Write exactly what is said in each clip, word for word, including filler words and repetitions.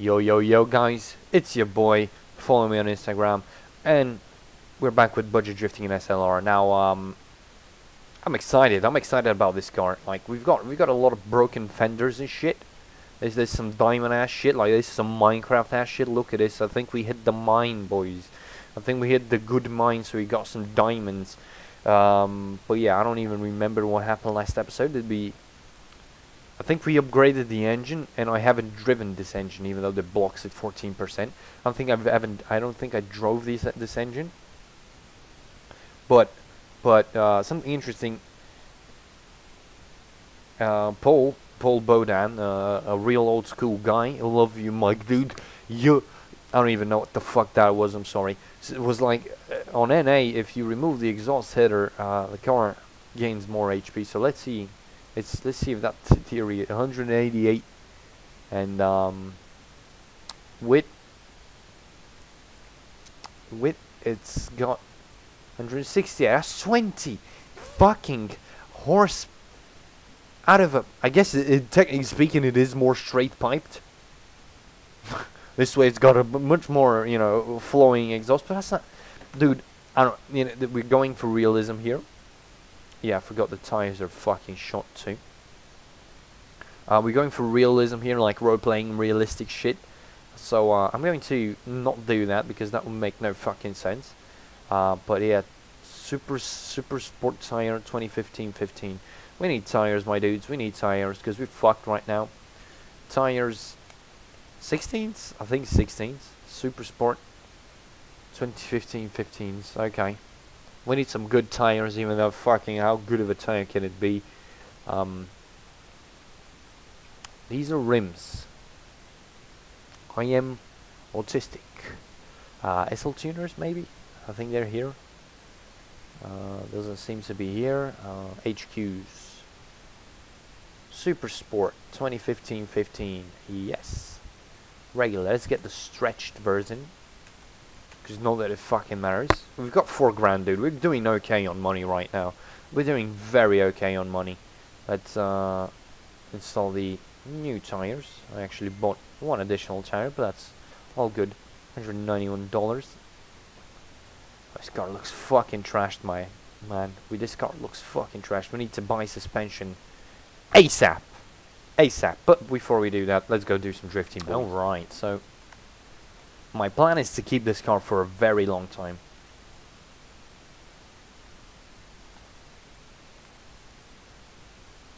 Yo, yo, yo, guys, it's your boy. Follow me on Instagram, and we're back with budget drifting in S L R. Now, um, I'm excited. I'm excited about this car. Like, we've got we've got a lot of broken fenders and shit. There's, there's some diamond ass shit. Like, there's some Minecraft ass shit. Look at this. I think we hit the mine, boys. I think we hit the good mine, so we got some diamonds. Um, but yeah, I don't even remember what happened last episode. It'd be... I think we upgraded the engine, and I haven't driven this engine, even though the block's at fourteen percent. I don't think I've haven't. I don't think I drove this uh, this engine. But, but uh, something interesting. Uh, Paul, Paul Bodan, uh, a real old school guy. I love you, Mike, dude. You, I don't even know what the fuck that was. I'm sorry. So it was like uh, on N A, if you remove the exhaust header, uh, the car gains more H P. So let's see. It's, let's see if that theory, one hundred eighty-eight, and um, with, with, it's got one hundred sixty, that's twenty fucking horse out of a, I guess it, it, technically speaking, it is more straight piped. This way it's got a b much more, you know, flowing exhaust, but that's not, dude, I don't, you know, th we're going for realism here. Yeah, I forgot the tires are fucking shot too. Uh, we're going for realism here, like role-playing realistic shit. So uh, I'm going to not do that because that would make no fucking sense. Uh, but yeah, super super sport tire twenty fifteen fifteen. We need tires, my dudes. We need tires because we're fucked right now. Tires, sixteens, I think sixteens. Super sport twenty fifteen fifteens. Okay. We need some good tires, even though fucking how good of a tire can it be? Um, these are rims. I am autistic. Uh, S L tuners, maybe? I think they're here. Uh, doesn't seem to be here. Uh, H Qs. Super Sport twenty fifteen fifteen. Yes. Regular. Let's get the stretched version. Not that it fucking matters. We've got four grand, dude. We're doing okay on money right now. We're doing very okay on money. Let's uh, install the new tires. I actually bought one additional tire, but that's all good. one hundred ninety-one dollars. This car looks fucking trashed, my man. We this car looks fucking trashed. We need to buy suspension ASAP, ASAP. But before we do that, let's go do some drifting. All right, so. My plan is to keep this car for a very long time.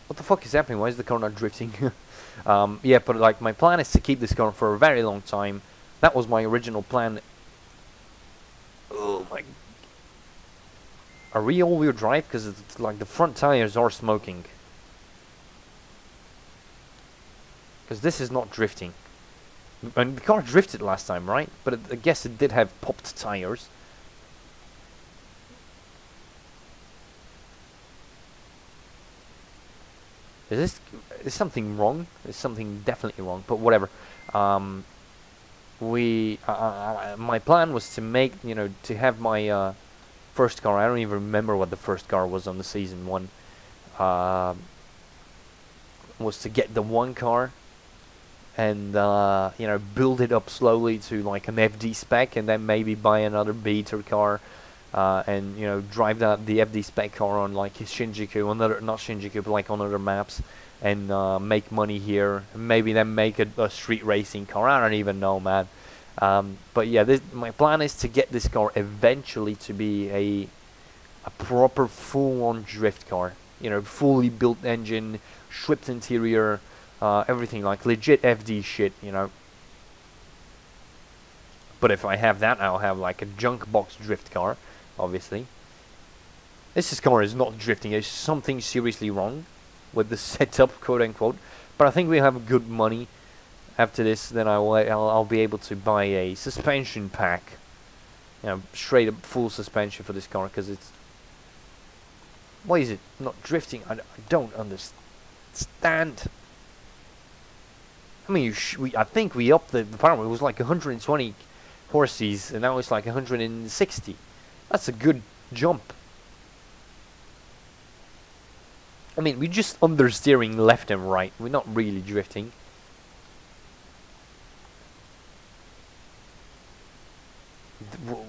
What the fuck is happening? Why is the car not drifting? um, yeah, but like my plan is to keep this car for a very long time. That was my original plan. Oh my! Are we all-wheel drive? Because it's like the front tires are smoking. Because this is not drifting. And the car drifted last time, right? But it, I guess it did have popped tires. Is this... Is something wrong? There's something definitely wrong, but whatever. Um, we... Uh, uh, my plan was to make, you know, to have my uh, first car. I don't even remember what the first car was on the season one. Uh, was to get the one car... and uh, you know, build it up slowly to like an F D spec, and then maybe buy another beater car, uh, and you know, drive that the F D spec car on like Shinjuku, another not Shinjuku, but like on other maps, and uh, make money here. Maybe then make a, a street racing car. I don't even know, man. Um, but yeah, this, my plan is to get this car eventually to be a a proper full-on drift car. You know, fully built engine, stripped interior. Uh, everything like legit F D shit, you know. But if I have that, I'll have like a junk box drift car, obviously. This, this car is not drifting. There's something seriously wrong with the setup, quote unquote. But I think we have good money after this. Then I will, I'll, I'll be able to buy a suspension pack. You know, straight up full suspension for this car because it's. Why is it not drifting? I, I don't understand. I mean, you sh we, I think we upped the power. It was like one hundred twenty horses, and now it's like one hundred sixty. That's a good jump. I mean, we're just understeering left and right. We're not really drifting.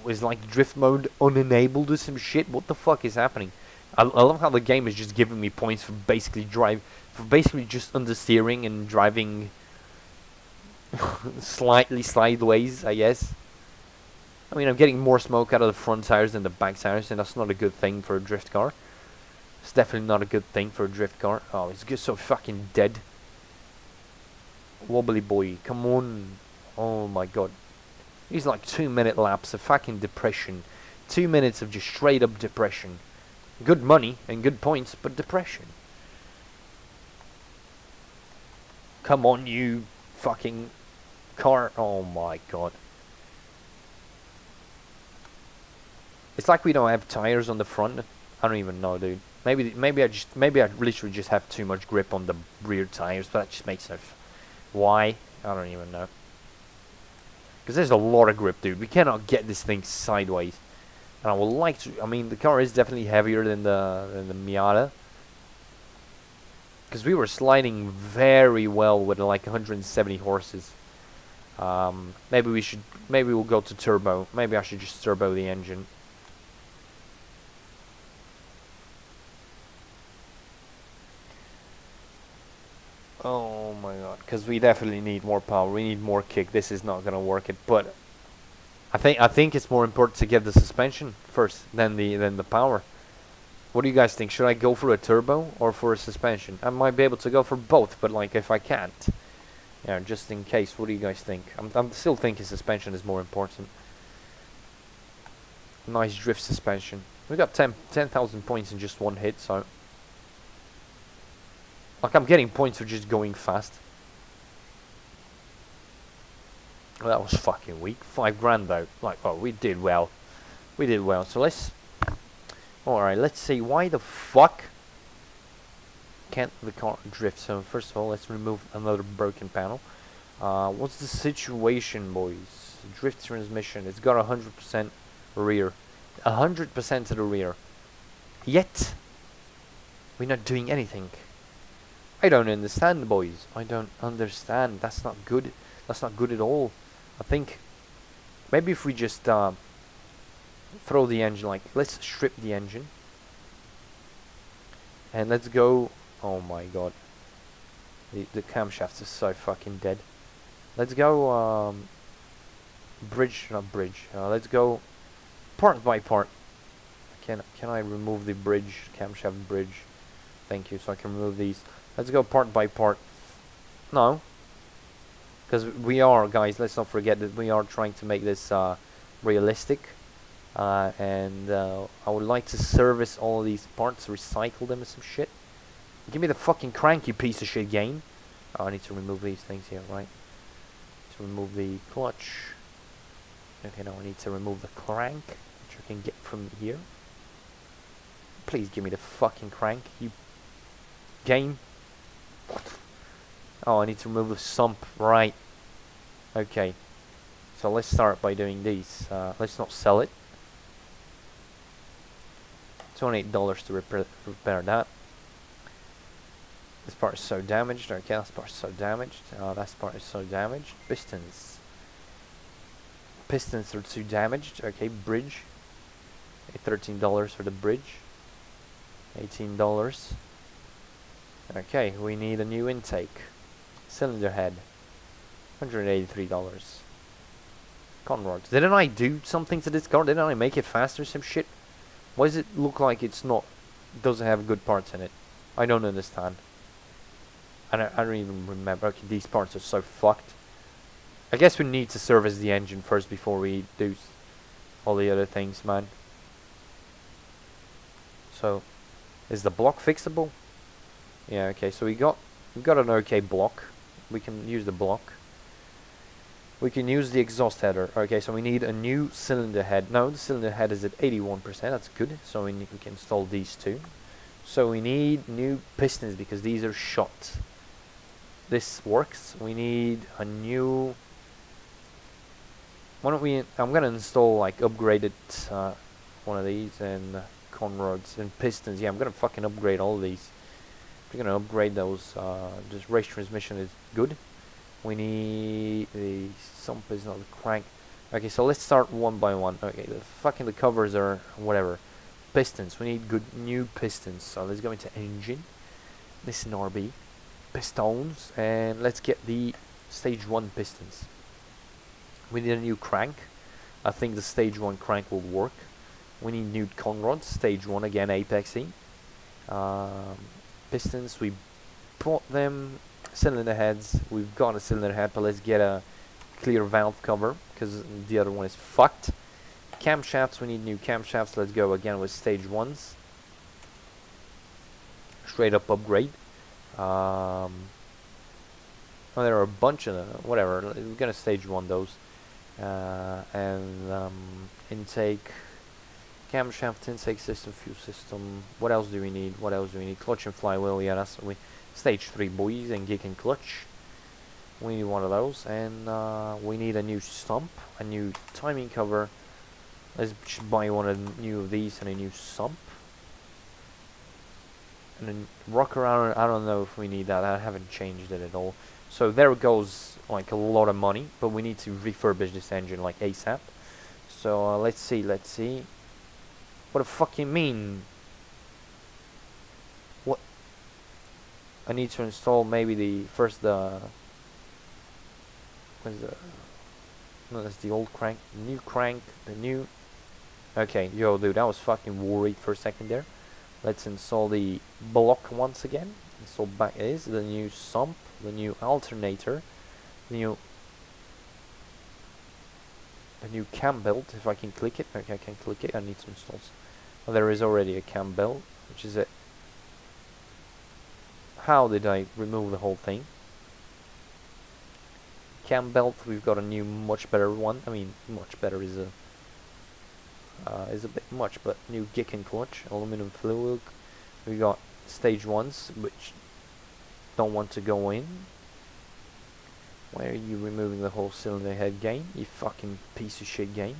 was like drift mode unenabled or some shit? What the fuck is happening? I, I love how the game is just giving me points for basically drive, for basically just understeering and driving slightly sideways, I guess. I mean, I'm getting more smoke out of the front tires than the back tires, and that's not a good thing for a drift car. It's definitely not a good thing for a drift car. Oh, it's just so fucking dead. Wobbly boy, come on. Oh my god. These like two minute laps of fucking depression. Two minutes of just straight up depression. Good money and good points, but depression. Come on, you fucking car. Oh my god. It's like we don't have tires on the front. I don't even know, dude. Maybe, maybe I just, maybe I literally just have too much grip on the rear tires, but that just makes no f- Why? I don't even know. Because there's a lot of grip, dude. We cannot get this thing sideways. And I would like to... I mean, the car is definitely heavier than the, than the Miata. Because we were sliding very well with like one hundred seventy horses. Um, maybe we should... Maybe we'll go to turbo. Maybe I should just turbo the engine. Oh my god, because we definitely need more power, we need more kick, this is not going to work it, but I think I think it's more important to get the suspension first than the than the power. What do you guys think? Should I go for a turbo or for a suspension? I might be able to go for both, but like if I can't, yeah, just in case, what do you guys think? I'm, I'm still thinking suspension is more important. Nice drift suspension. We got ten thousand points in just one hit, so... Like, I'm getting points for just going fast. Well, that was fucking weak. Five grand, though. Like, oh, we did well. We did well. So let's... Alright, let's see. Why the fuck can't the car drift? So, first of all, let's remove another broken panel. Uh, what's the situation, boys? Drift transmission. It's got one hundred percent rear. one hundred percent to the rear. Yet, we're not doing anything. I don't understand, boys. I don't understand. That's not good. That's not good at all. I think maybe if we just uh, throw the engine, like, let's strip the engine. And let's go... Oh my god. The, the camshaft is so fucking dead. Let's go... Um, bridge, not bridge. Uh, let's go part by part. Can, can I remove the bridge? Camshaft bridge. Thank you. So I can remove these. Let's go part by part. No. Because we are, guys, let's not forget that we are trying to make this uh, realistic. Uh, and uh, I would like to service all of these parts, recycle them and some shit. Give me the fucking cranky piece of shit game. Oh, I need to remove these things here, right? To remove the clutch. Okay, now I need to remove the crank, which I can get from here. Please give me the fucking crank, you game. Oh, I need to remove the sump, right. Okay. So let's start by doing these. Uh, let's not sell it. twenty-eight dollars to repair, repair that. This part is so damaged. Okay, this part is so damaged. Uh, that part is so damaged. Pistons. Pistons are too damaged. Okay, bridge. thirteen dollars for the bridge. eighteen dollars. Okay, we need a new intake. Cylinder head. one hundred eighty-three dollars. Conrods. Didn't I do something to this car? Didn't I make it faster? Some shit? Why does it look like it's not... Doesn't have good parts in it? I don't understand. I don't, I don't even remember. Okay, these parts are so fucked. I guess we need to service the engine first before we do all the other things, man. So, is the block fixable? Yeah, okay, so we got we got an okay block. We can use the block. We can use the exhaust header. Okay, so we need a new cylinder head. No, the cylinder head is at eighty-one percent. That's good. So we, need, we can install these two. So we need new pistons because these are shot. This works. We need a new... Why don't we... I'm going to install, like, upgraded uh, one of these and conrods and pistons. Yeah, I'm going to fucking upgrade all these. We're gonna upgrade those. Uh, just race transmission is good. We need the sump is not the crank. Okay, so let's start one by one. Okay, the fucking the covers are whatever. Pistons, we need good new pistons. So let's go into engine. Listen, R B. Pistons, and let's get the stage one pistons. We need a new crank. I think the stage one crank will work. We need new conrods, stage one again, apexy. Um, pistons, we bought them. Cylinder heads, we've got a cylinder head, but let's get a clear valve cover because the other one is fucked. Camshafts, we need new camshafts. Let's go again with stage ones. Straight up upgrade. Um, oh, there are a bunch of them. Whatever, we're gonna stage one those. Uh, and um, intake, camshaft, intake system, fuel system. What else do we need? What else do we need? Clutch and flywheel. Yeah, that's we stage three boys and geek and clutch. We need one of those, and uh, we need a new sump, a new timing cover. Let's just buy one of new of these and a new sump. And then rock around. I don't know if we need that. I haven't changed it at all. So there goes like a lot of money, but we need to refurbish this engine like ASAP. So uh, let's see, let's see. What the fuck you mean? What? I need to install maybe the first the. Where's the? No, that's the old crank. New crank. The new. Okay, yo, dude, I was fucking worried for a second there. Let's install the block once again. Install back is the new sump, the new alternator, the new. A new cam belt. If I can click it, okay, I can click it. I need to install. Oh, there is already a cam belt, which is it. How did I remove the whole thing? Cam belt. We've got a new, much better one. I mean, much better is a uh, is a bit much, but new geek and clutch, aluminum fluid. We got stage ones, which don't want to go in. Why are you removing the whole cylinder head game? You fucking piece of shit game.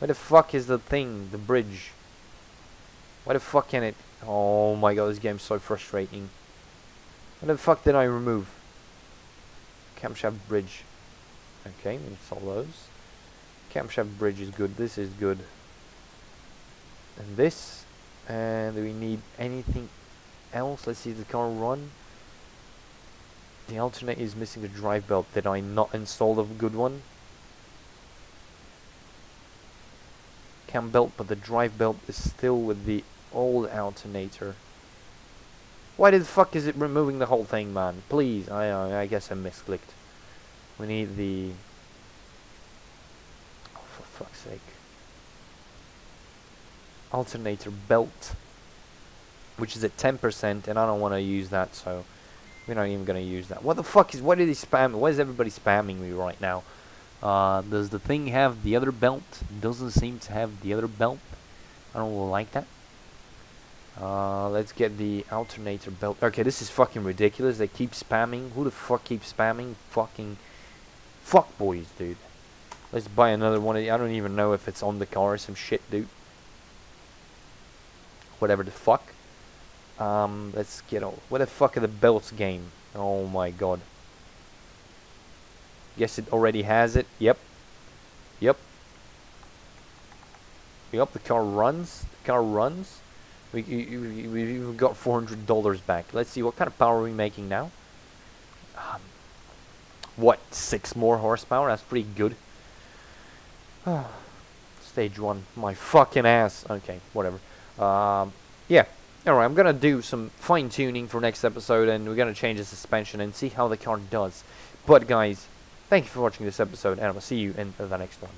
Where the fuck is the thing? The bridge. Where the fuck can it? Oh my god, this game's so frustrating. What the fuck did I remove? Camshaft bridge. Okay, we install those. Camshaft bridge is good. This is good. And this. And do we need anything else? Let's see the car run. The alternator is missing the drive belt. Did I not install the good one? Cam belt, but the drive belt is still with the old alternator. Why the fuck is it removing the whole thing, man? Please, I uh, I guess I misclicked. We need the... Oh, for fuck's sake. Alternator belt. Which is at ten percent, and I don't want to use that, so... We're not even going to use that. What the fuck is... Why did he spam... Why is everybody spamming me right now? Uh, does the thing have the other belt? Doesn't seem to have the other belt. I don't really like that. Uh, let's get the alternator belt. Okay, this is fucking ridiculous. They keep spamming. Who the fuck keeps spamming? Fucking... Fuck boys, dude. Let's buy another one. I don't even know if it's on the car or some shit, dude. Whatever the fuck. Um, let's get all... What the fuck are the belts game? Oh my god. Guess it already has it. Yep. Yep. Yep, the car runs. The car runs. We, we, we, we've got four hundred dollars back. Let's see, what kind of power are we making now? Um, what? Six more horsepower? That's pretty good. Stage one. My fucking ass. Okay, whatever. Um, yeah. Alright, I'm gonna do some fine-tuning for next episode, and we're gonna change the suspension and see how the car does. But guys, thank you for watching this episode, and I'll see you in the next one.